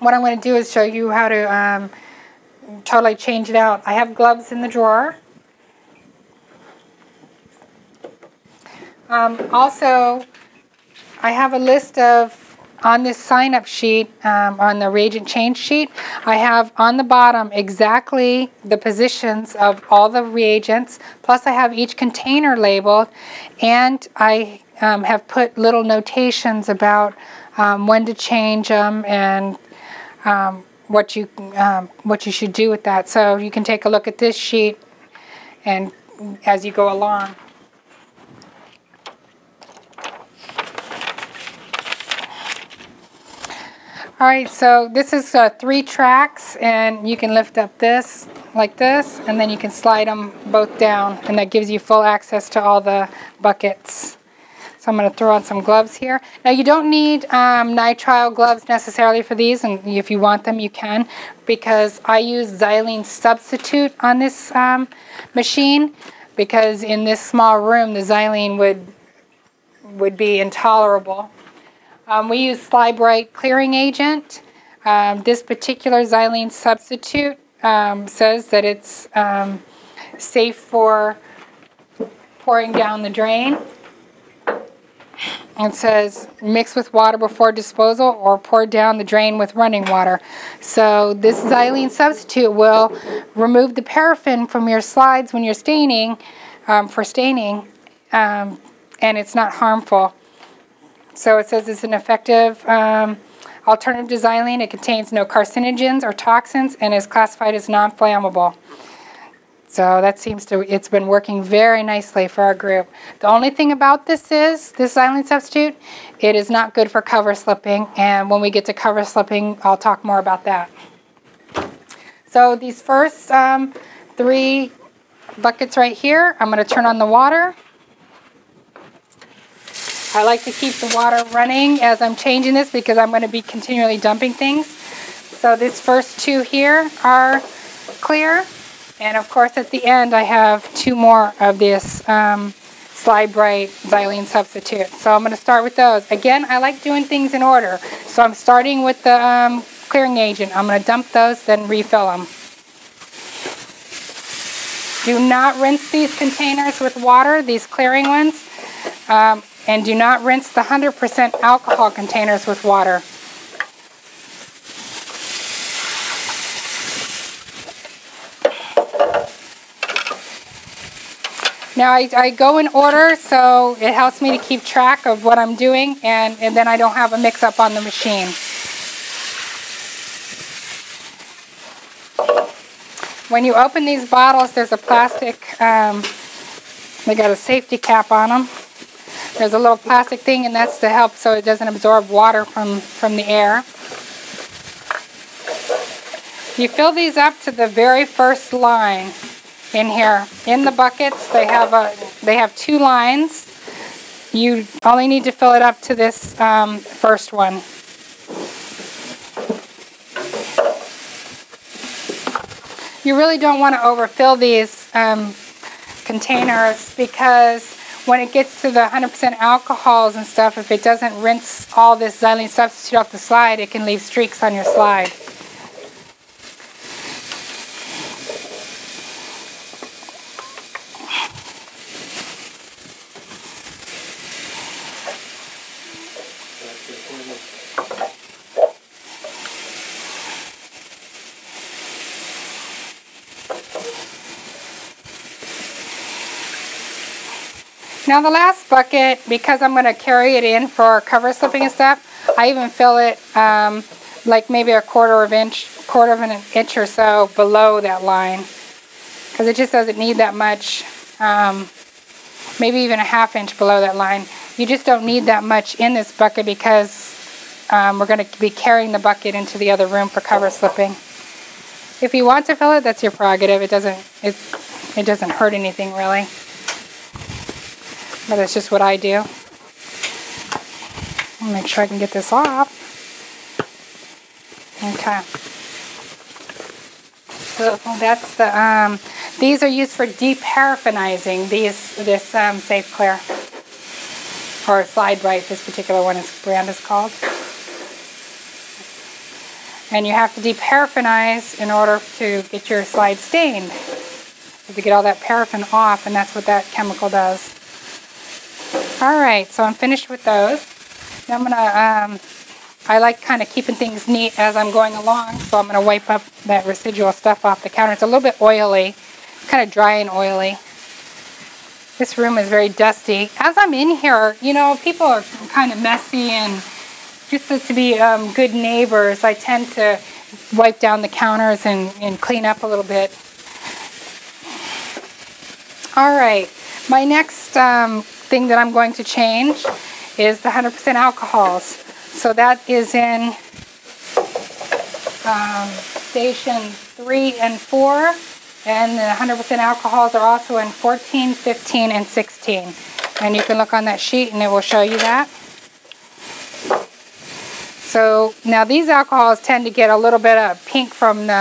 What I'm going to do is show you how to totally change it out. I have gloves in the drawer. Also, I have a list of, on this sign-up sheet, on the reagent change sheet, I have on the bottom exactly the positions of all the reagents, plus I have each container labeled, and I have put little notations about when to change them and what you should do with that. So you can take a look at this sheet and as you go along. All right, so this is 3 tracks, and you can lift up this like this, and then you can slide them both down, and that gives you full access to all the buckets. So I'm going to throw on some gloves here. Now you don't need nitrile gloves necessarily for these, and if you want them you can, because I use xylene substitute on this machine, because in this small room the xylene would be intolerable. We use SlyBrite Clearing Agent. This particular xylene substitute says that it's safe for pouring down the drain. It says mix with water before disposal or pour down the drain with running water. So this xylene substitute will remove the paraffin from your slides when you're staining, and it's not harmful. So it says it's an effective alternative to xylene. It contains no carcinogens or toxins and is classified as non-flammable. So that seems to, it's been working very nicely for our group. The only thing about this is, this xylene substitute, it is not good for cover slipping. And when we get to cover slipping, I'll talk more about that. So these first 3 buckets right here, I'm going to turn on the water. I like to keep the water running as I'm changing this because I'm going to be continually dumping things. So this first 2 here are clear, and of course at the end I have 2 more of this SlyBrite xylene substitute. So I'm going to start with those. Again, I like doing things in order. So I'm starting with the clearing agent. I'm going to dump those, then refill them. Do not rinse these containers with water, these clearing ones. And do not rinse the 100% alcohol containers with water. Now I go in order, so it helps me to keep track of what I'm doing, and then I don't have a mix-up on the machine. When you open these bottles, there's a plastic, they got a safety cap on them. There's a little plastic thing, and that's to help so it doesn't absorb water from the air. You fill these up to the very first line in here. In the buckets, they have 2 lines. You only need to fill it up to this first one. You really don't want to overfill these containers, because when it gets to the 100% alcohols and stuff, if it doesn't rinse all this xylene substitute off the slide, it can leave streaks on your slide. Now the last bucket, because I'm going to carry it in for cover slipping and stuff, I even fill it like maybe a quarter of an inch or so below that line, because it just doesn't need that much, maybe even a ½ inch below that line. You just don't need that much in this bucket because we're going to be carrying the bucket into the other room for cover slipping. If you want to fill it, that's your prerogative. It doesn't hurt anything really. But that's just what I do. I'll make sure I can get this off. Okay. So that's the. These are used for de-paraffinizing. This SafeClear or SlideBrite. This particular one, its brand is called. And you have to deparaffinize in order to get your slide stained. You have to get all that paraffin off, and that's what that chemical does. Alright, so I'm finished with those. Now I'm going to, I like kind of keeping things neat as I'm going along, so I'm going to wipe up that residual stuff off the counter. It's a little bit oily, kind of dry and oily. This room is very dusty. As I'm in here, you know, people are kind of messy, and just to be good neighbors, I tend to wipe down the counters and clean up a little bit. All right, my next thing that I'm going to change is the 100% alcohols. So that is in station 3 and 4. And the 100% alcohols are also in 14, 15, and 16. And you can look on that sheet and it will show you that. So now these alcohols tend to get a little bit of pink from the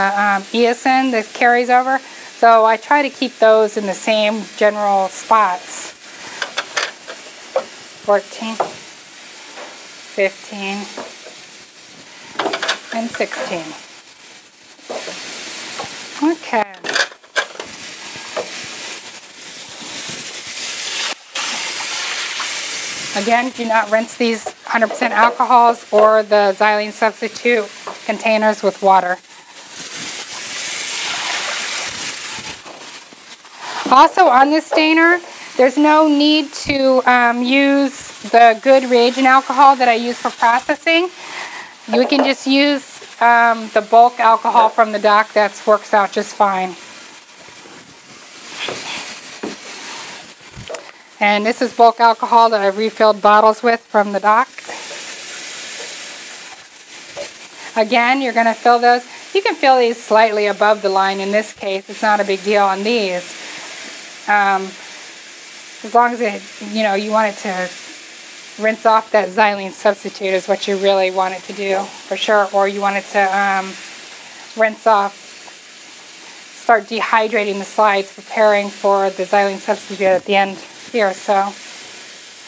eosin that carries over. So I try to keep those in the same general spots. 14, 15, and 16. Okay. Again, do not rinse these 100% alcohols or the xylene substitute containers with water. Also on this stainer, there's no need to use the good reagent alcohol that I use for processing. You can just use the bulk alcohol from the dock. That works out just fine. And this is bulk alcohol that I've refilled bottles with from the dock. Again, you're going to fill those. You can fill these slightly above the line in this case. It's not a big deal on these. As long as it, you know, you want it to rinse off that xylene substitute is what you really want it to do for sure. Or you want it to rinse off. Start dehydrating the slides, preparing for the xylene substitute at the end here. So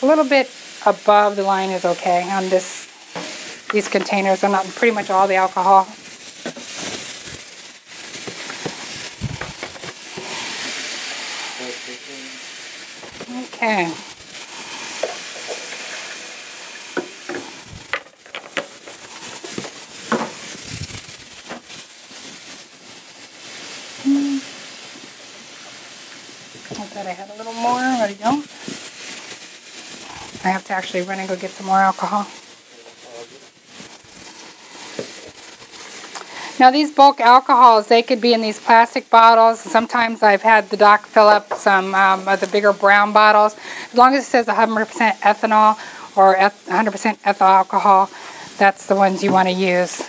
a little bit above the line is okay on this. These containers are not pretty much all the alcohol. Okay. I had a little more, but I don't. I have to actually run and go get some more alcohol. Now these bulk alcohols, they could be in these plastic bottles. Sometimes I've had the doc fill up some of the bigger brown bottles. As long as it says 100% ethanol or 100% ethyl alcohol, that's the ones you want to use.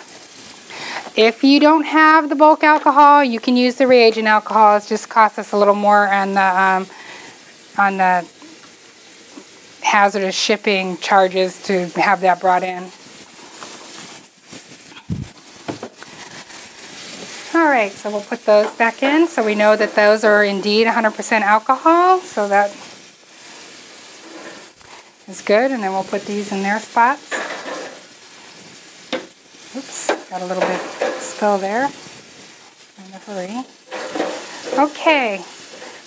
If you don't have the bulk alcohol, you can use the reagent alcohols. Just costs us a little more on the hazardous shipping charges to have that brought in. All right, so we'll put those back in so we know that those are indeed 100% alcohol. So that is good, and then we'll put these in their spots. Oops, got a little bit spill there. I'm in a hurry. Okay,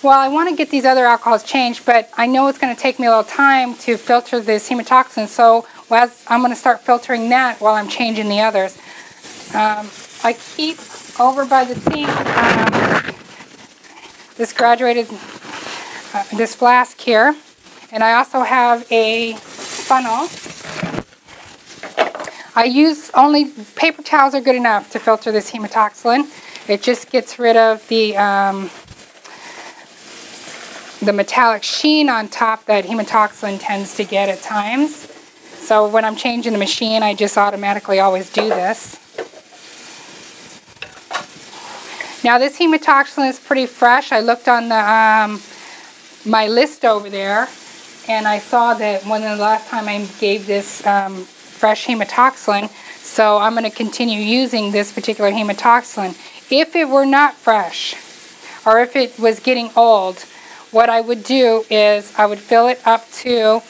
well, I want to get these other alcohols changed, but I know it's going to take me a little time to filter this hematoxin, so I'm going to start filtering that while I'm changing the others. I keep over by the sink this flask here, and I also have a funnel. I use only paper towels are good enough to filter this hematoxylin. It just gets rid of the metallic sheen on top that hematoxylin tends to get at times. So when I'm changing the machine, I just automatically always do this. Now this hematoxylin is pretty fresh. I looked on the my list over there, and I saw that when the last time I gave this fresh hematoxylin, so I'm going to continue using this particular hematoxylin. If it were not fresh, or if it was getting old, what I would do is I would fill it up to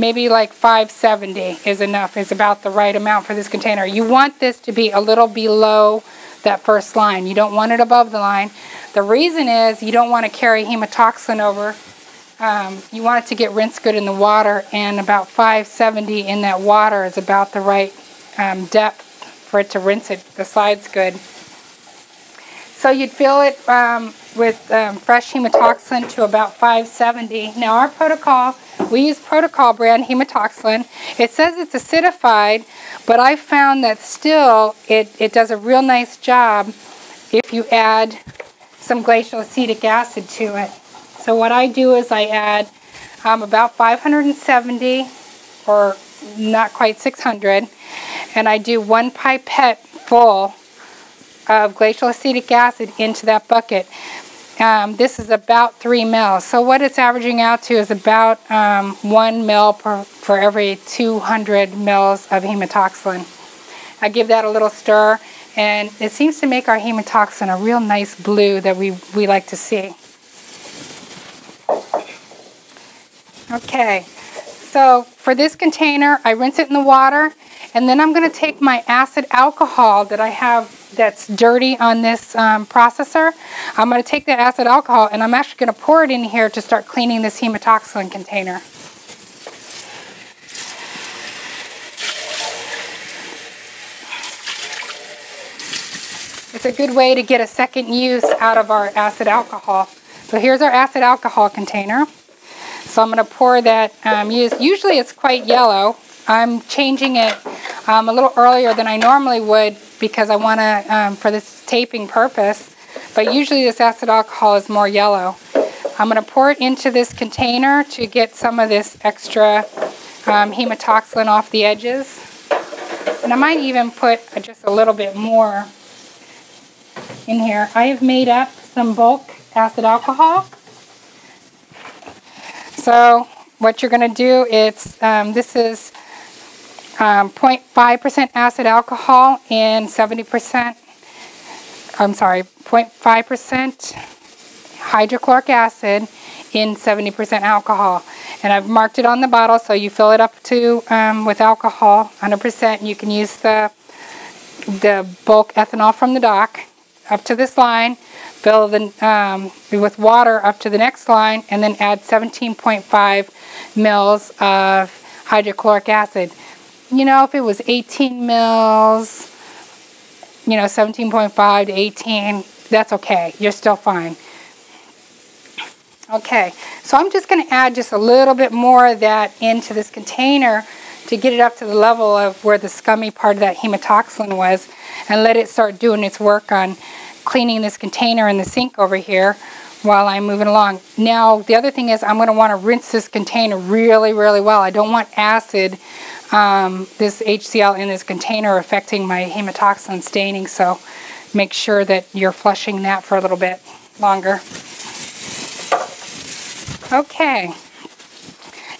maybe like 570 is enough, is about the right amount for this container. You want this to be a little below that first line. You don't want it above the line. The reason is you don't want to carry hematoxin over. You want it to get rinsed good in the water, and about 570 in that water is about the right depth for it to rinse it. The slide's good. So you'd fill it with fresh hematoxin to about 570. Now our protocol, we use protocol brand hematoxin. It says it's acidified, but I found that still it does a real nice job if you add some glacial acetic acid to it. So what I do is I add about 570, or not quite 600, and I do one pipette full of glacial acetic acid into that bucket. This is about 3 mL. So what it's averaging out to is about 1 mL for every 200 mLs of hematoxin. I give that a little stir, and it seems to make our hematoxin a real nice blue that we like to see. Okay, so for this container, I rinse it in the water, and then I'm going to take my acid alcohol that I have that's dirty on this processor. I'm going to take that acid alcohol, and I'm actually going to pour it in here to start cleaning this hematoxin container. It's a good way to get a second use out of our acid alcohol. So here's our acid alcohol container. So I'm going to pour that usually it's quite yellow. I'm changing it a little earlier than I normally would because I want to, for this taping purpose, but usually this acid alcohol is more yellow. I'm going to pour it into this container to get some of this extra hematoxin off the edges. And I might even put just a little bit more in here. I have made up some bulk acid alcohol. So what you're going to do is, this is 0.5% acid alcohol and 0.5% hydrochloric acid in 70% alcohol. And I've marked it on the bottle, so you fill it up to with alcohol, 100%. You can use the bulk ethanol from the dock up to this line, fill the, with water up to the next line, and then add 17.5 mils of hydrochloric acid. You know, if it was 18 mils, you know, 17.5 to 18, that's okay. You're still fine. Okay, so I'm just going to add just a little bit more of that into this container to get it up to the level of where the scummy part of that hematoxin was, and let it start doing its work on cleaning this container in the sink over here while I'm moving along. Now, the other thing is I'm going to want to rinse this container really, really well. I don't want acid, this HCl in this container affecting my hematoxin staining, so make sure that you're flushing that for a little bit longer. Okay.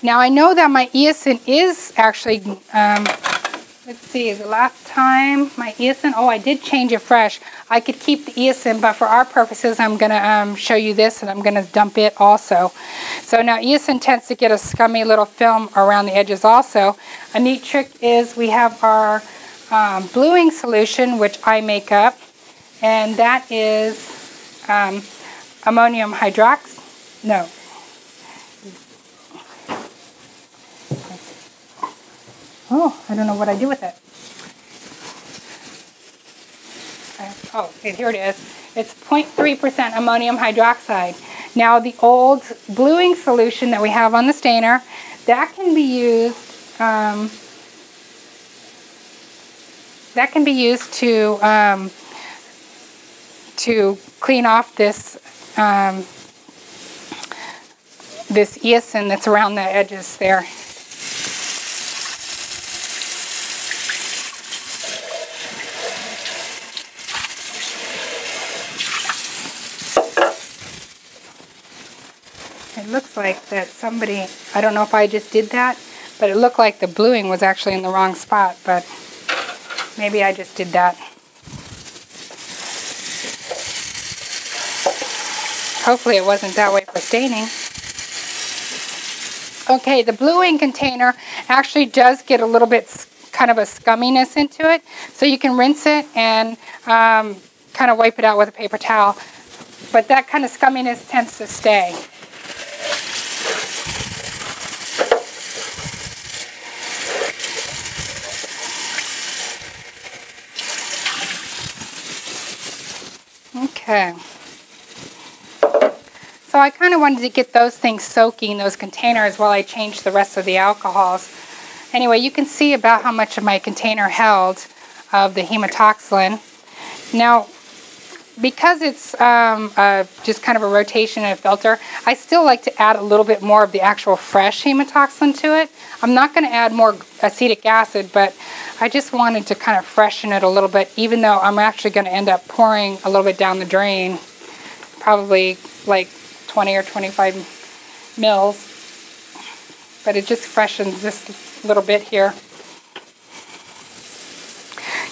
Now I know that my eosin is actually, let's see, the last time my eosin, oh, I did change it fresh. I could keep the eosin, but for our purposes, I'm going to show you this, and I'm going to dump it also. So now eosin tends to get a scummy little film around the edges also. A neat trick is we have our bluing solution, which I make up, and that is ammonium hydroxide, no. Oh, I don't know what I do with it. Oh, here it is. It's 0.3% ammonium hydroxide. Now, the old bluing solution that we have on the stainer, that can be used to clean off this this eosin that's around the edges there. Looks like that somebody, I don't know if I just did that, but it looked like the bluing was actually in the wrong spot, but maybe I just did that. Hopefully it wasn't that way for staining. Okay, the blue ink container actually does get a little bit kind of a scumminess into it, so you can rinse it and kind of wipe it out with a paper towel, but that kind of scumminess tends to stay. Okay, so I kind of wanted to get those things soaking, those containers, while I changed the rest of the alcohols. Anyway, you can see about how much of my container held of the hematoxylin. Now, because it's just kind of a rotation and a filter, I still like to add a little bit more of the actual fresh hematoxylin to it. I'm not going to add more acetic acid, but I just wanted to kind of freshen it a little bit, even though I'm actually going to end up pouring a little bit down the drain, probably like 20 or 25 mils. But it just freshens this little bit here.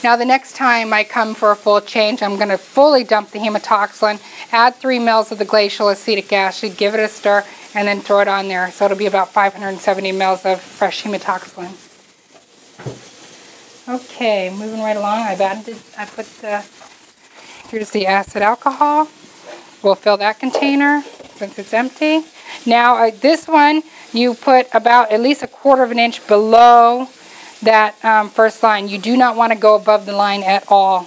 Now the next time I come for a full change, I'm going to fully dump the hematoxylin, add 3 mils of the glacial acetic acid, give it a stir, and then throw it on there. So it'll be about 570 mils of fresh hematoxylin. Okay, moving right along, here's the acid alcohol. We'll fill that container since it's empty. Now this one, you put about at least 1/4 inch below that first line. You do not want to go above the line at all.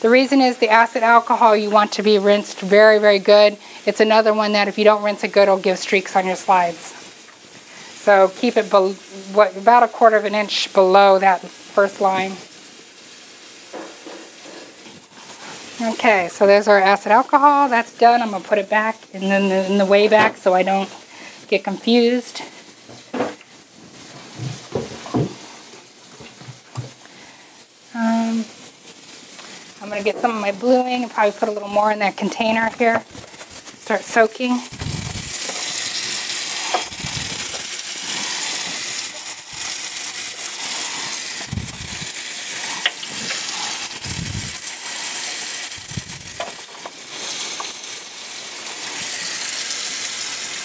The reason is the acid alcohol you want to be rinsed very, very good. It's another one that if you don't rinse it good, it'll give streaks on your slides. So keep it about 1/4 inch below that first line. Okay, so there's our acid alcohol. That's done. I'm going to put it back and then in the way back so I don't get confused. I'm going to get some of my blue ink and probably put a little more in that container here. Start soaking.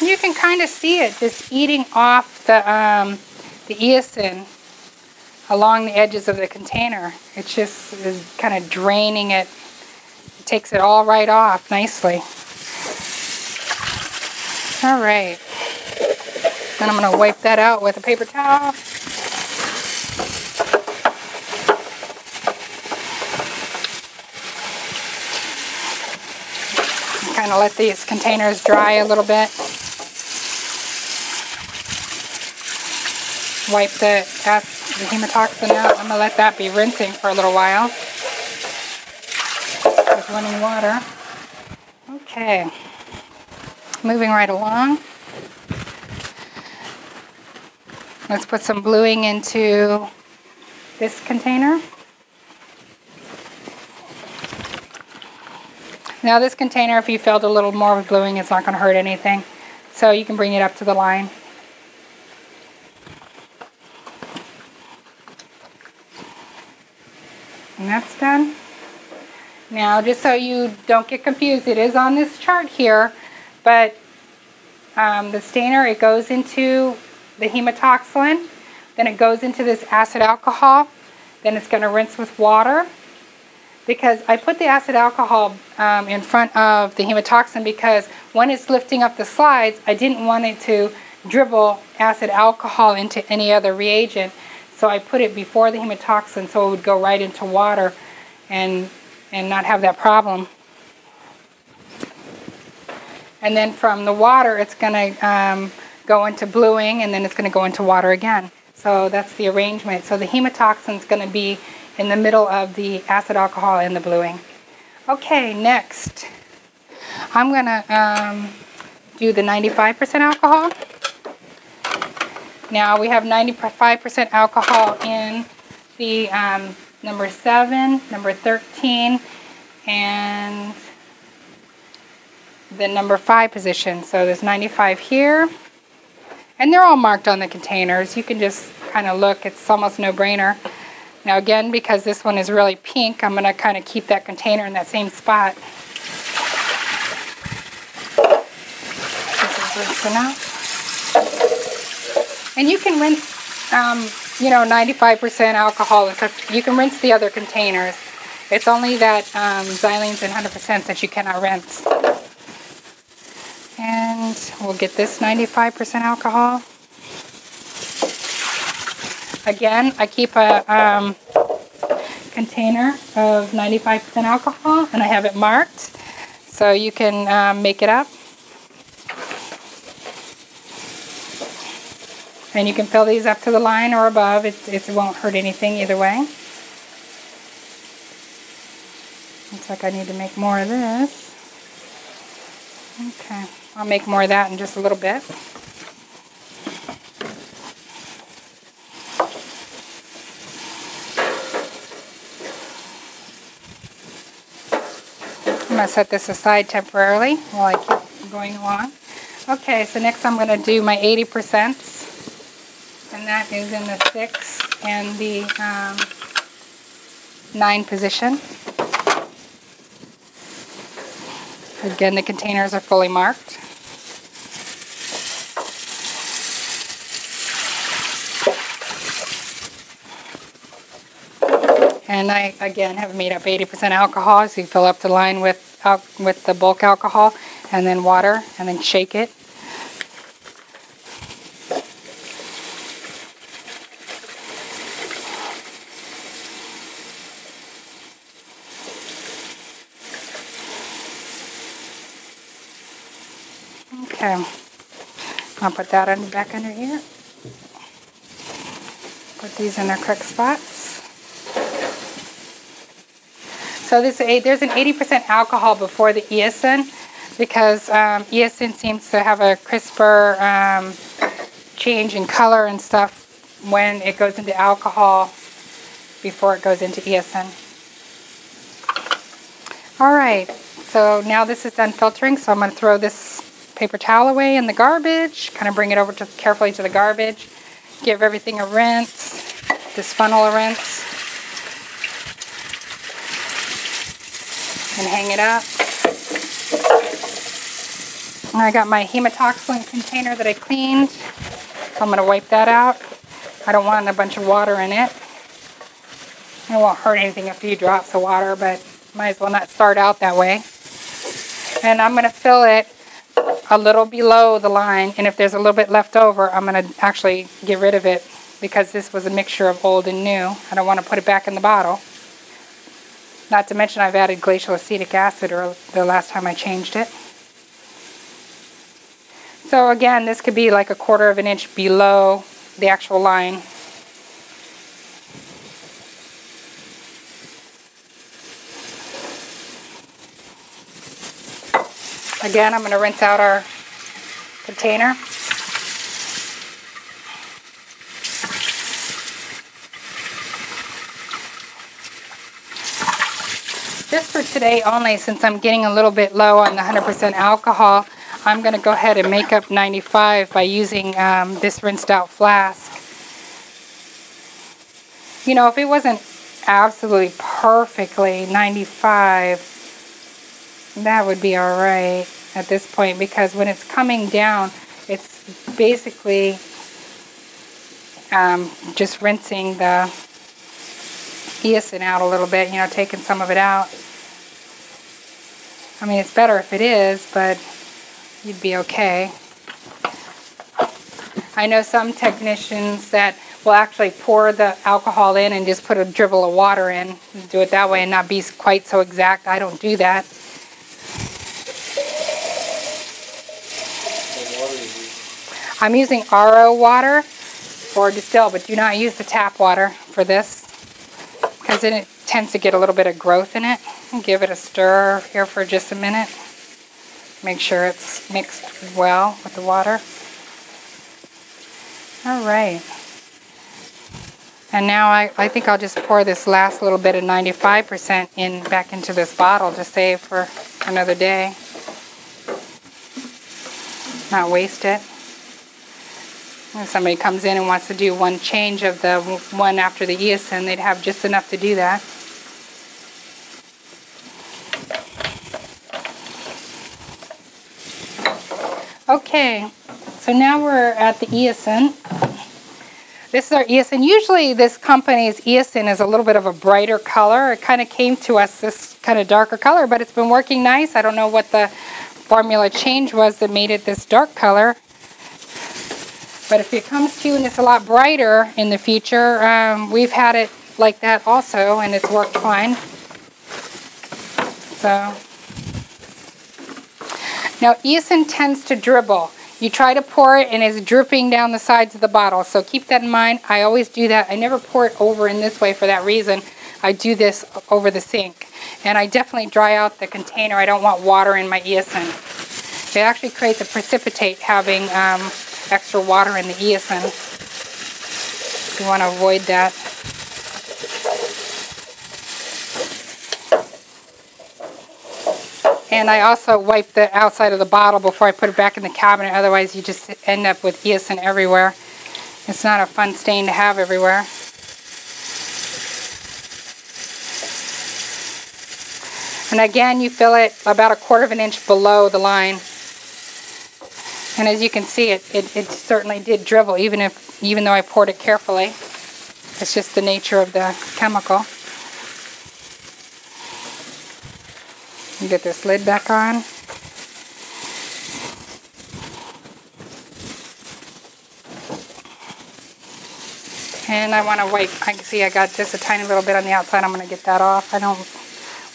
You can kind of see it just eating off the eosin along the edges of the container. It just is kind of draining it. It takes it all right off nicely. All right. Then I'm going to wipe that out with a paper towel. Kind of let these containers dry a little bit. Wipe the hematoxin out. I'm going to let that be rinsing for a little while with running water. Okay, moving right along. Let's put some bluing into this container. Now this container, if you filled a little more with bluing, it's not going to hurt anything. So you can bring it up to the line. And that's done. Now, just so you don't get confused, it is on this chart here, but the stainer, it goes into the hematoxylin, then it goes into this acid alcohol, then it's going to rinse with water, because I put the acid alcohol in front of the hematoxin because when it's lifting up the slides, I didn't want it to dribble acid alcohol into any other reagent. So I put it before the hematoxin so it would go right into water and not have that problem. And then from the water, it's going to go into bluing, and then it's going to go into water again. So that's the arrangement. So the hematoxin is going to be in the middle of the acid alcohol and the bluing. Okay, next I'm going to do the 95% alcohol. Now we have 95% alcohol in the number 7, number 13, and the number 5 position. So there's 95 here. And they're all marked on the containers. You can just kind of look. It's almost a no-brainer. Now again, because this one is really pink, I'm going to kind of keep that container in that same spot. This is rinsing out. And you can rinse, 95% alcohol, and so you can rinse the other containers. It's only that xylenes and 100% that you cannot rinse. And we'll get this 95% alcohol. Again, I keep a container of 95% alcohol, and I have it marked, so you can make it up. And you can fill these up to the line or above. It won't hurt anything either way. Looks like I need to make more of this. Okay, I'll make more of that in just a little bit. I'm going to set this aside temporarily while I keep going along. Okay, so next I'm going to do my 80%. And that is in the 6 and the 9 position. Again, the containers are fully marked. And I, again, have made up 80% alcohol, so you fill up the line with the bulk alcohol and then water and then shake it. Okay, I'll put that under, back under here. Put these in their correct spots. So there's an 80% alcohol before the Eosin, because Eosin seems to have a crisper change in color and stuff when it goes into alcohol before it goes into Eosin. All right, so now this is done filtering, so I'm going to throw this paper towel away in the garbage, kind of bring it over to, carefully to the garbage, give everything a rinse, this funnel a rinse, and hang it up. And I got my hematoxylin container that I cleaned, so I'm going to wipe that out. I don't want a bunch of water in it. It won't hurt anything, a few drops of water, but might as well not start out that way. And I'm going to fill it a little below the line, and if there's a little bit left over, I'm going to actually get rid of it, because this was a mixture of old and new. I don't want to put it back in the bottle. Not to mention I've added glacial acetic acid the last time I changed it. So again, this could be like 1/4 of an inch below the actual line. Again, I'm going to rinse out our container. Just for today only, since I'm getting a little bit low on the 100% alcohol, I'm going to go ahead and make up 95 by using this rinsed out flask. You know, if it wasn't absolutely perfectly 95, that would be all right at this point, because when it's coming down, it's basically just rinsing the Eosin out a little bit, you know, taking some of it out. I mean, it's better if it is, but you'd be okay. I know some technicians that will actually pour the alcohol in and just put a dribble of water in, do it that way and not be quite so exact. I don't do that. I'm using RO water or distilled, but do not use the tap water for this, because then it tends to get a little bit of growth in it. And give it a stir here for just a minute. Make sure it's mixed well with the water. All right. And now I think I'll just pour this last little bit of 95% in back into this bottle to save for another day. Not waste it. If somebody comes in and wants to do one change of the one after the Eosin, they'd have just enough to do that. Okay, so now we're at the Eosin. This is our eosin. Usually this company's eosin is a little bit of a brighter color. It kind of came to us this kind of darker color, but it's been working nice. I don't know what the formula change was that made it this dark color. But if it comes to you and it's a lot brighter in the future, we've had it like that also, and it's worked fine. So now eosin tends to dribble. You try to pour it and it's dripping down the sides of the bottle. So keep that in mind. I always do that. I never pour it over in this way for that reason. I do this over the sink. And I definitely dry out the container. I don't want water in my eosin. It actually creates a precipitate having extra water in the eosin. You want to avoid that. And I also wipe the outside of the bottle before I put it back in the cabinet. Otherwise, you just end up with eosin everywhere. It's not a fun stain to have everywhere. And again, you fill it about 1/4 inch below the line. And as you can see, it certainly did dribble, even though I poured it carefully. It's just the nature of the chemical. Get this lid back on. And I want to wipe. I can see I got just a tiny little bit on the outside. I'm going to get that off. I don't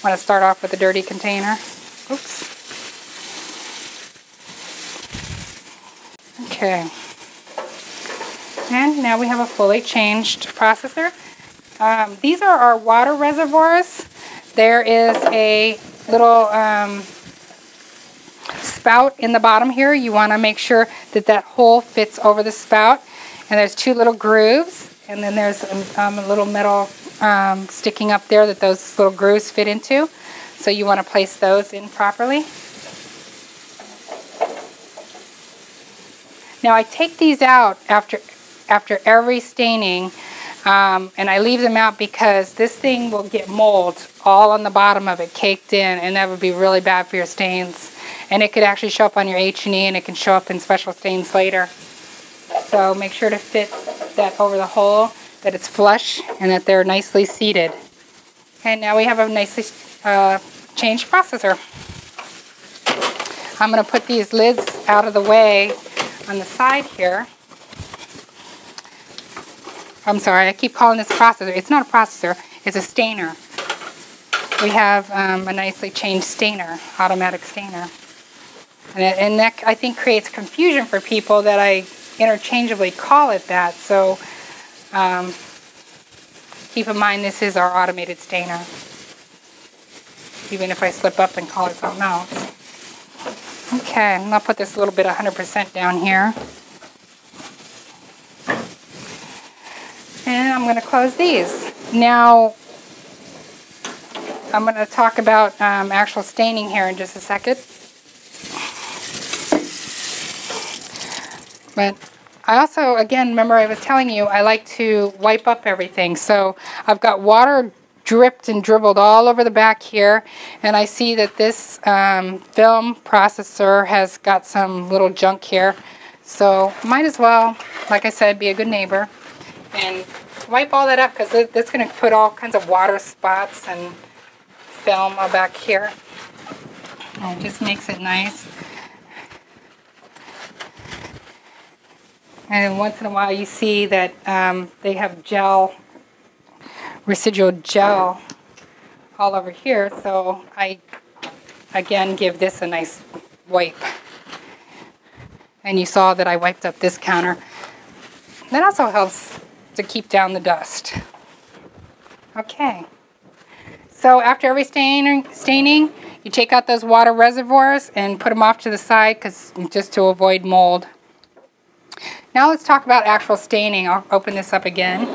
want to start off with a dirty container. Oops. Okay. And now we have a fully changed processor. These are our water reservoirs. There is a little spout in the bottom here. You want to make sure that that hole fits over the spout. And there's 2 little grooves, and then there's a little metal sticking up there that those little grooves fit into. So you want to place those in properly. Now I take these out after every staining. And I leave them out because this thing will get mold all on the bottom of it, caked in, and that would be really bad for your stains. And it could actually show up on your H&E, and it can show up in special stains later. So make sure to fit that over the hole, that it's flush, and that they're nicely seated. And now we have a nicely changed processor. I'm going to put these lids out of the way on the side here. I'm sorry, I keep calling this a processor. It's not a processor, it's a stainer. We have a nicely changed stainer, automatic stainer. And that, I think, creates confusion for people that I interchangeably call it that. So keep in mind this is our automated stainer, even if I slip up and call it something else. Okay, and I'll put this little bit 100% down here. And I'm going to close these. Now, I'm going to talk about actual staining here in just a second. But I also, again, remember I was telling you, I like to wipe up everything. So I've got water dripped and dribbled all over the back here. And I see that this film processor has got some little junk here. So might as well, like I said, be a good neighbor and wipe all that up, because that's going to put all kinds of water spots and film all back here. And it just makes it nice. And once in a while you see that they have gel, residual gel all over here. So I, again, give this a nice wipe. And you saw that I wiped up this counter. That also helps to keep down the dust. Okay, so after every staining, you take out those water reservoirs and put them off to the side, because just to avoid mold. Now let's talk about actual staining. I'll open this up again.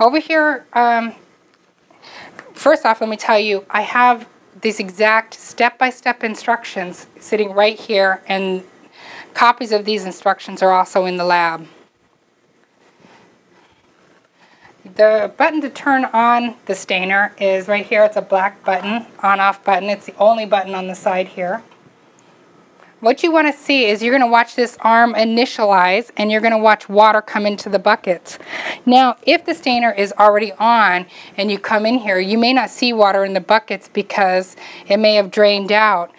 Over here, first off, let me tell you, I have these exact step-by-step instructions sitting right here, and copies of these instructions are also in the lab. The button to turn on the stainer is right here. It's a black button, on-off button. It's the only button on the side here. What you want to see is you're going to watch this arm initialize, and you're going to watch water come into the buckets. Now, if the stainer is already on and you come in here, you may not see water in the buckets because it may have drained out.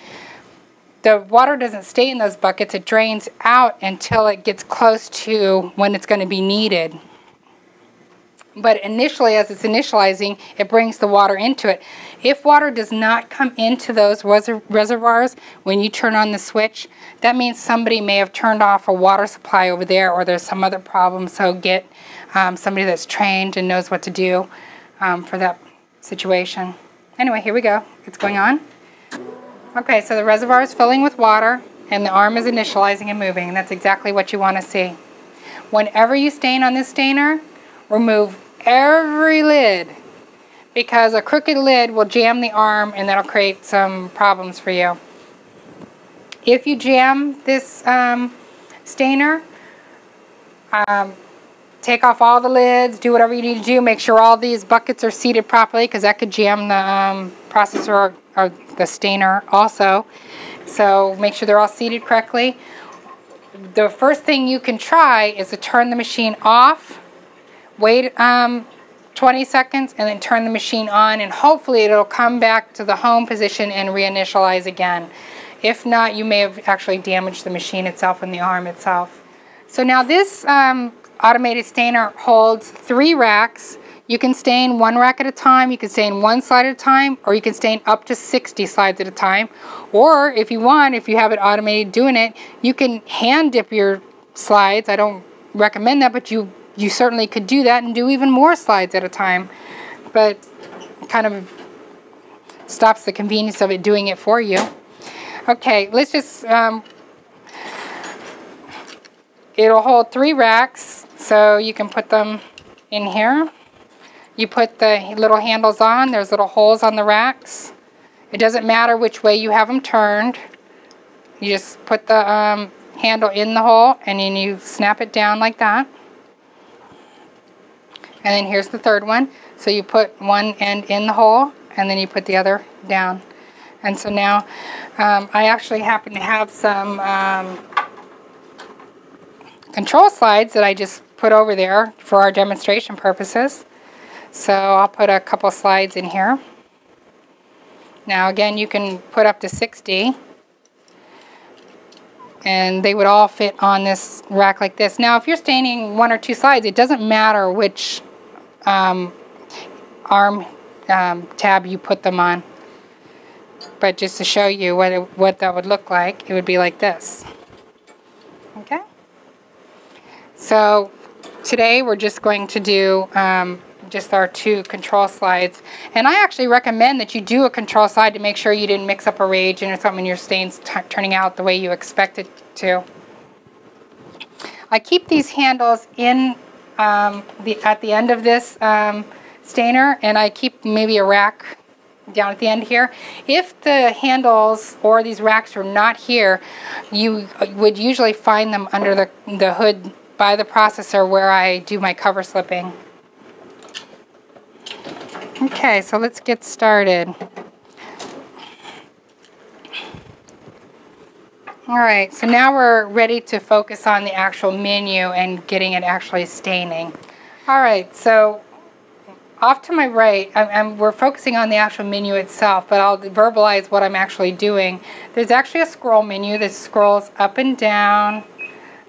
The water doesn't stay in those buckets. It drains out until it gets close to when it's going to be needed. But initially, as it's initializing, it brings the water into it. If water does not come into those reservoirs when you turn on the switch, that means somebody may have turned off a water supply over there, or there's some other problem. So get somebody that's trained and knows what to do for that situation. Anyway, here we go. It's going on. Okay, so the reservoir is filling with water, and the arm is initializing and moving. That's exactly what you want to see. Whenever you stain on this stainer, remove every lid, because a crooked lid will jam the arm, and that'll create some problems for you. If you jam this stainer, take off all the lids, do whatever you need to do, make sure all these buckets are seated properly, because that could jam the processor or the stainer also. So make sure they're all seated correctly. The first thing you can try is to turn the machine off, wait 20 seconds, and then turn the machine on, and hopefully it'll come back to the home position and reinitialize again. If not, you may have actually damaged the machine itself and the arm itself. So now this automated stainer holds 3 racks. You can stain 1 rack at a time, you can stain 1 slide at a time, or you can stain up to 60 slides at a time. Or if you want, if you have it automated doing it, you can hand dip your slides. I don't recommend that, but you certainly could do that and do even more slides at a time, but it kind of stops the convenience of it doing it for you. Okay, let's just, it'll hold 3 racks, so you can put them in here. You put the little handles on, there's little holes on the racks. It doesn't matter which way you have them turned. You just put the handle in the hole, and then you snap it down like that. And then here's the third one. So you put one end in the hole, and then you put the other down. And so now, I actually happen to have some control slides that I just put over there for our demonstration purposes. So I'll put a couple slides in here. Now again, you can put up to 60. And they would all fit on this rack like this. Now if you're staining 1 or 2 slides, it doesn't matter which arm tab you put them on. But just to show you what that would look like, it would be like this. Okay? So today we're just going to do just our 2 control slides. And I actually recommend that you do a control slide to make sure you didn't mix up a reagent or something, your stain's turning out the way you expect it to. I keep these handles in at the end of this stainer, and I keep maybe a rack down at the end here. If the handles or these racks are not here, you would usually find them under the hood by the processor where I do my cover slipping. Okay, so let's get started. All right, so now we're ready to focus on the actual menu and getting it actually staining. All right, so off to my right, we're focusing on the actual menu itself, but I'll verbalize what I'm actually doing. There's actually a scroll menu that scrolls up and down,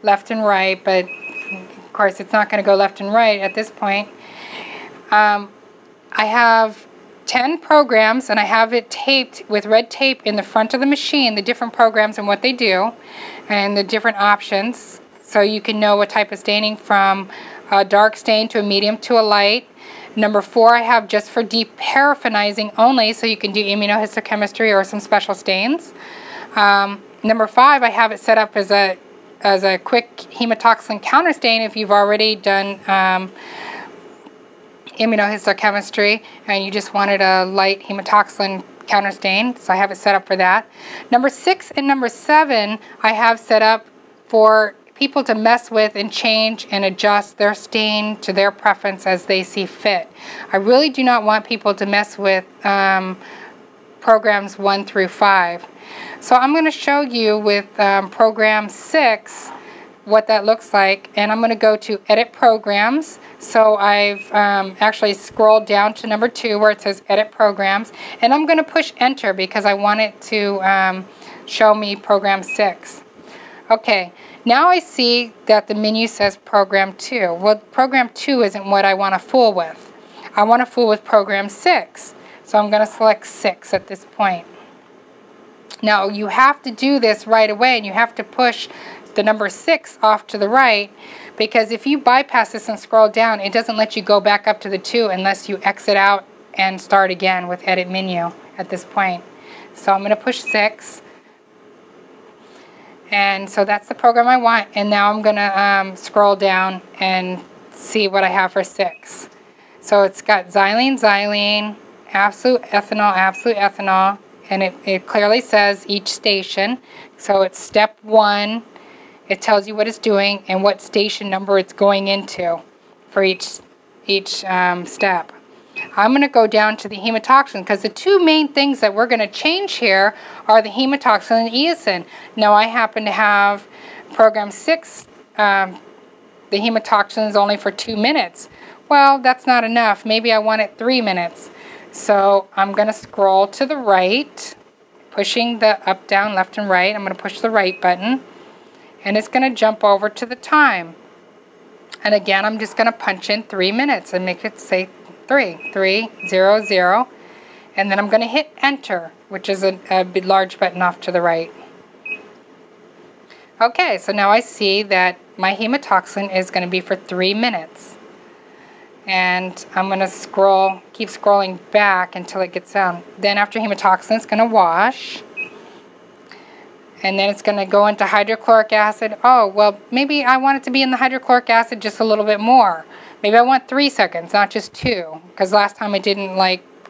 left and right, but of course it's not going to go left and right at this point. I have 10 programs, and I have it taped with red tape in the front of the machine, the different programs and what they do and the different options, so you can know what type of staining, from a dark stain to a medium to a light. Number 4 I have just for deparaffinizing only, so you can do immunohistochemistry or some special stains. Number 5 I have it set up as a quick hematoxylin counter stain if you've already done immunohistochemistry and you just wanted a light hematoxylin counter stain, so I have it set up for that. Number 6 and number 7 I have set up for people to mess with and change and adjust their stain to their preference as they see fit. I really do not want people to mess with programs 1 through 5. So I'm going to show you with program 6 what that looks like, and I'm going to go to edit programs. So I've actually scrolled down to number 2 where it says edit programs, and I'm going to push enter because I want it to show me program 6. Okay, now I see that the menu says program 2. Well, program 2 isn't what I want to fool with. I want to fool with program 6. So I'm going to select 6 at this point. Now you have to do this right away, and you have to push the number 6 off to the right, because if you bypass this and scroll down, it doesn't let you go back up to the 2 unless you exit out and start again with edit menu at this point. So I'm going to push 6, and so that's the program I want. And now I'm going to scroll down and see what I have for 6. So it's got xylene, xylene, absolute ethanol, and it clearly says each station. So it's step 1. It tells you what it's doing and what station number it's going into for each step. I'm going to go down to the hematoxin, because the two main things that we're going to change here are the hematoxin and eosin. Now I happen to have program 6, the hematoxin is only for 2 minutes. Well, that's not enough. Maybe I want it 3 minutes. So I'm going to scroll to the right, pushing the up, down, left, and right. I'm going to push the right button, and it's going to jump over to the time. And again, I'm just going to punch in 3 minutes and make it say 3, 3, 0, 0. And then I'm going to hit enter, which is a large button off to the right. Okay, so now I see that my hematoxin is going to be for 3 minutes. And I'm going to scroll, keep scrolling back until it gets down. Then after hematoxin, it's going to wash. And then it's going to go into hydrochloric acid. Oh, well, maybe I want it to be in the hydrochloric acid just a little bit more. Maybe I want 3 seconds, not just 2, because last time I didn't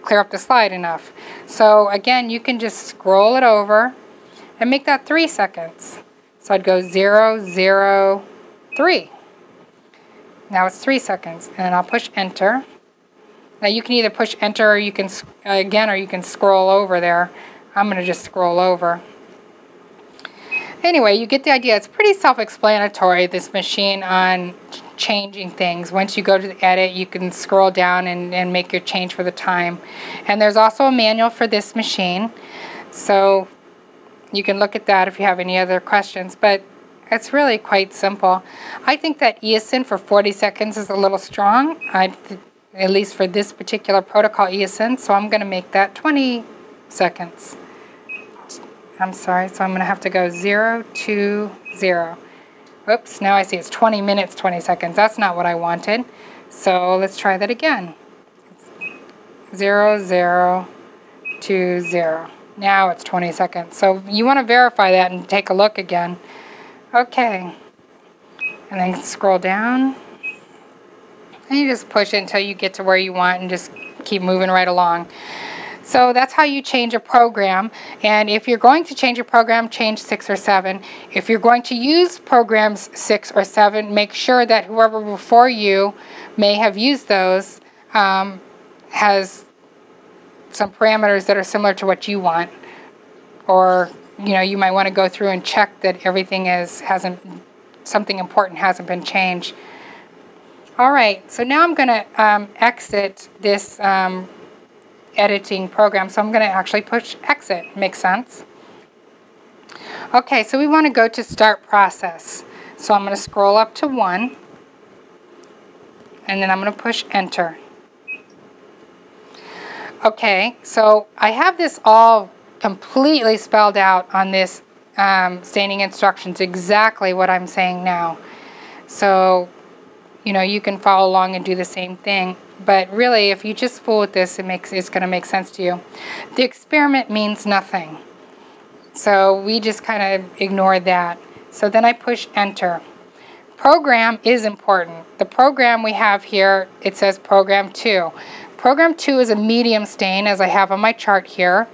clear up the slide enough. So again, you can just scroll it over and make that 3 seconds. So I'd go 0, 0, 3. Now it's 3 seconds, and then I'll push enter. Now you can either push enter, or you can scroll over there. I'm going to just scroll over. Anyway, you get the idea. It's pretty self-explanatory, this machine, on changing things. Once you go to the edit, you can scroll down and make your change for the time. And there's also a manual for this machine, so you can look at that if you have any other questions. But it's really quite simple. I think that eosin for 40 seconds is a little strong, at least for this particular protocol eosin, so I'm going to make that 20 seconds. I'm sorry, so I'm going to have to go 0, 2, 0. Oops, now I see it's 20 minutes, 20 seconds. That's not what I wanted. So let's try that again. It's 0, 0, 2, 0. Now it's 20 seconds. So you want to verify that and take a look again. Okay. And then scroll down. And you just push it until you get to where you want and just keep moving right along. So that's how you change a program. And if you're going to change a program, change 6 or 7. If you're going to use programs 6 or 7, make sure that whoever before you may have used those has some parameters that are similar to what you want. Or you might want to go through and check that everything something important hasn't been changed. All right, so now I'm going to exit this editing program, so I'm going to actually push exit. Makes sense. Okay, so we want to go to start process. So I'm going to scroll up to 1, and then I'm going to push enter. Okay, so I have this all completely spelled out on this standing instructions, exactly what I'm saying now. So you can follow along and do the same thing. But really, if you just fool with this, it's going to make sense to you. The experiment means nothing, so we just kind of ignore that. So then I push enter. Program is important. The program we have here, it says program 2. Program 2 is a medium stain, as I have on my chart here,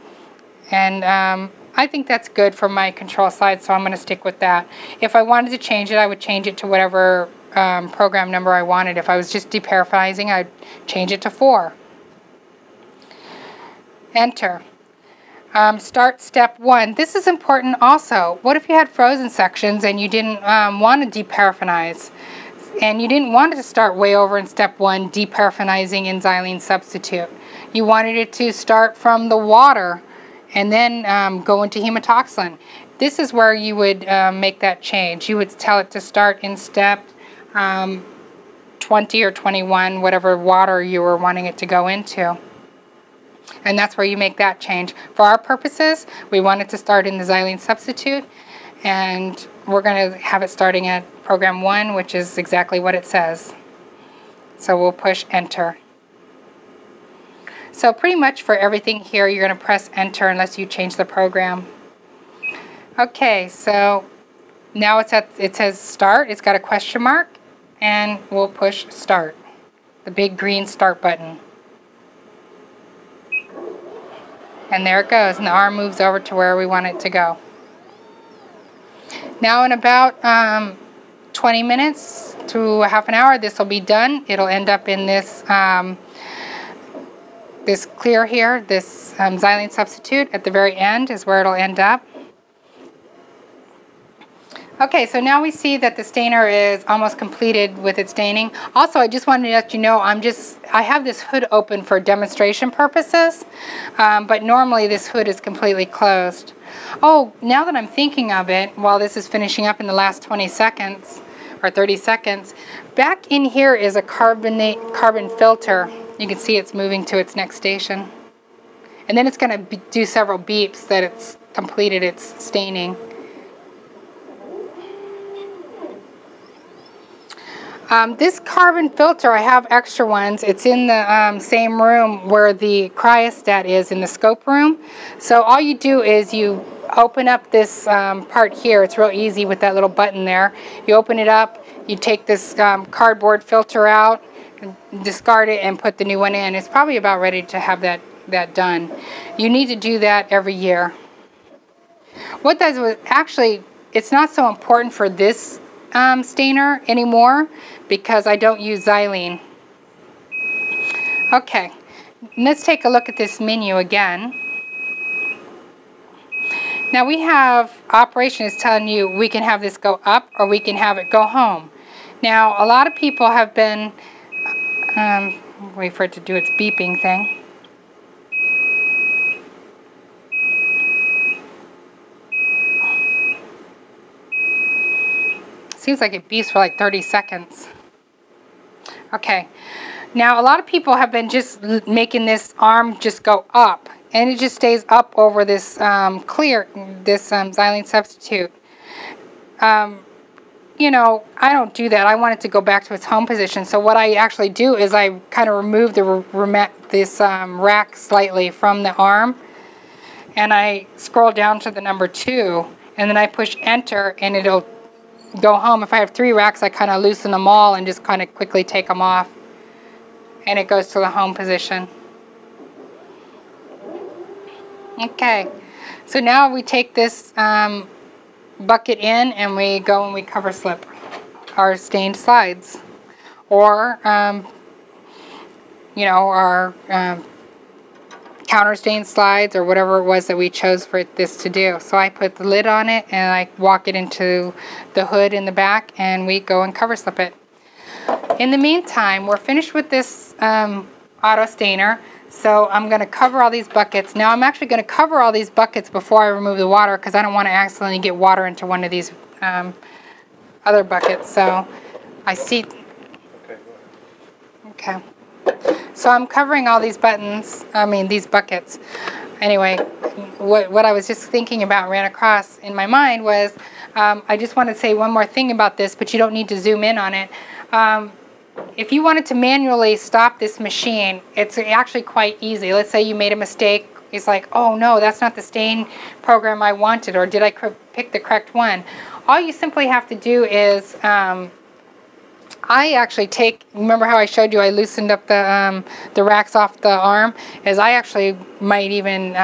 and I think that's good for my control slide, so I'm going to stick with that. If I wanted to change it, I would change it to whatever program number I wanted. If I was just deparaphrasing, I'd change it to 4. Enter. Start step one. This is important also. What if you had frozen sections and you didn't want to deparaffinize? And you didn't want it to start way over in step one, deparaffinizing in xylene substitute. You wanted it to start from the water and then go into hematoxylin. This is where you would make that change. You would tell it to start in step 20 or 21, whatever water you were wanting it to go into. And that's where you make that change. For our purposes, we want it to start in the xylene substitute, and we're going to have it starting at program 1, which is exactly what it says. So we'll push enter. So pretty much for everything here, you're going to press enter unless you change the program. Okay, so now it's at, it says start, it's got a question mark, and we'll push start, the big green start button. And there it goes, and the arm moves over to where we want it to go. Now in about 20 minutes to half an hour, this will be done. It'll end up in this this clear here, this xylene substitute at the very end is where it'll end up. Okay, so now we see that the stainer is almost completed with its staining. Also, I just wanted to let you know, I have this hood open for demonstration purposes, but normally this hood is completely closed. Oh, now that I'm thinking of it, while this is finishing up in the last 20 seconds, or 30 seconds, back in here is a carbon filter. You can see it's moving to its next station. And then it's gonna do several beeps that it's completed its staining. This carbon filter, I have extra ones. It's in the same room where the cryostat is in the scope room. So all you do is you open up this part here. It's real easy with that little button there. You open it up, you take this cardboard filter out, discard it, and put the new one in. It's probably about ready to have that done. You need to do that every year. What that was actually, it's not so important for this stainer anymore because I don't use xylene. Okay, let's take a look at this menu again. Now we have operation is telling you we can have this go up or we can have it go home. Now a lot of people have been wait for it to do its beeping thing. Seems like it beeps for like 30 seconds. Okay, now a lot of people have been just making this arm just go up, and it just stays up over this xylene substitute. You know, I don't do that. I want it to go back to its home position. So what I actually do is I kind of remove this rack slightly from the arm, and I scroll down to the number 2, and then I push enter, and it'll go home. If I have 3 racks, I kind of loosen them all and just kind of quickly take them off, and it goes to the home position. Okay, so now we take this bucket in and we go and we cover slip our stained slides, or you know, our counter stained slides, or whatever it was that we chose for this to do. So I put the lid on it and I walk it into the hood in the back, and we go and cover slip it. In the meantime, we're finished with this auto stainer, so I'm going to cover all these buckets. Now I'm actually going to cover all these buckets before I remove the water, because I don't want to accidentally get water into one of these other buckets. So I see. Okay. So I'm covering all these these buckets. Anyway, what I was just thinking about, ran across in my mind, was I just want to say one more thing about this, but you don't need to zoom in on it. If you wanted to manually stop this machine, it's actually quite easy. Let's say you made a mistake. It's like, oh no, that's not the stain program I wanted, or did I pick the correct one? All you simply have to do is I actually remember how I showed you I loosened up the racks off the arm? Is I actually might even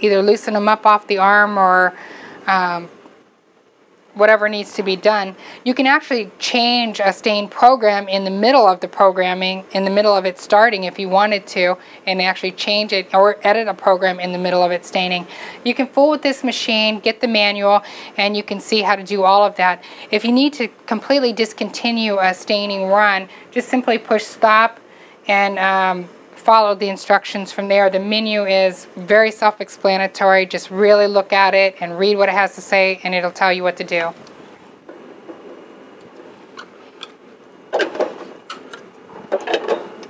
either loosen them up off the arm, or whatever needs to be done. You can actually change a stain program in the middle of the programming, in the middle of it starting if you wanted to, and actually change it or edit a program in the middle of it staining. You can fool with this machine, get the manual, and you can see how to do all of that. If you need to completely discontinue a staining run, just simply push stop and follow the instructions from there. The menu is very self-explanatory. Just really look at it and read what it has to say, and it'll tell you what to do.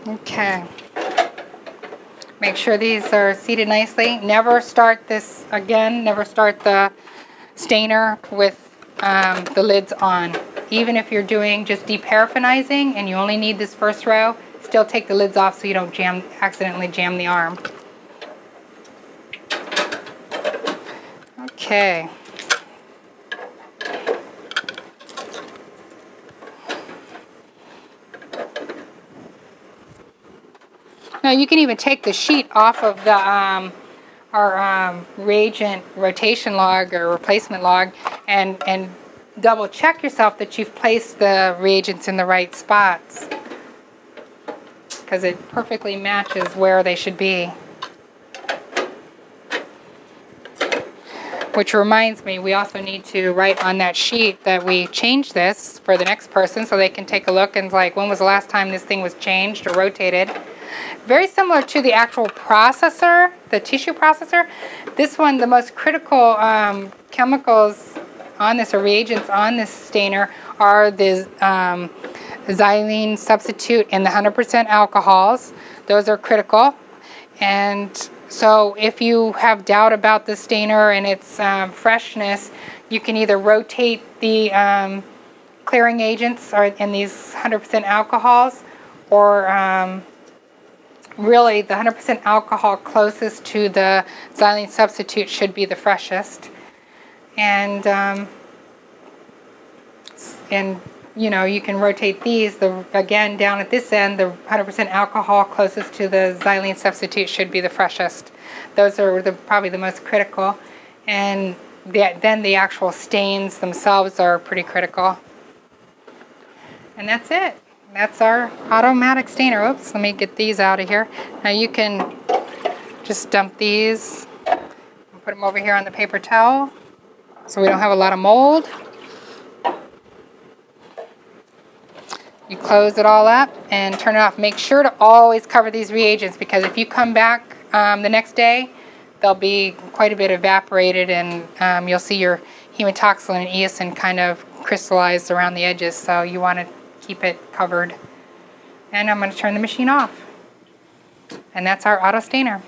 Okay. Make sure these are seated nicely. Never start this again. Never start the stainer with the lids on. Even if you're doing just deparaffinizing and you only need this first row, still take the lids off so you don't accidentally jam the arm. Okay. Now you can even take the sheet off of the our reagent rotation log or replacement log and double check yourself that you've placed the reagents in the right spots, because it perfectly matches where they should be. Which reminds me, we also need to write on that sheet that we changed this for the next person so they can take a look and like, when was the last time this thing was changed or rotated? Very similar to the actual processor, the tissue processor. This one, the most critical chemicals on this, or reagents on this stainer, are the xylene substitute and the 100% alcohols. Those are critical. And so if you have doubt about the stainer and its freshness, you can either rotate the clearing agents and these 100% alcohols, or really the 100% alcohol closest to the xylene substitute should be the freshest. And you know, you can rotate these, again, down at this end, the 100% alcohol closest to the xylene substitute should be the freshest. Those are probably the most critical. And then the actual stains themselves are pretty critical. And that's it. That's our automatic stainer. Oops, let me get these out of here. Now you can just dump these and put them over here on the paper towel so we don't have a lot of mold. You close it all up and turn it off. Make sure to always cover these reagents, because if you come back the next day, they'll be quite a bit evaporated, and you'll see your hematoxylin and eosin kind of crystallized around the edges, so you want to keep it covered. And I'm going to turn the machine off. And that's our auto stainer.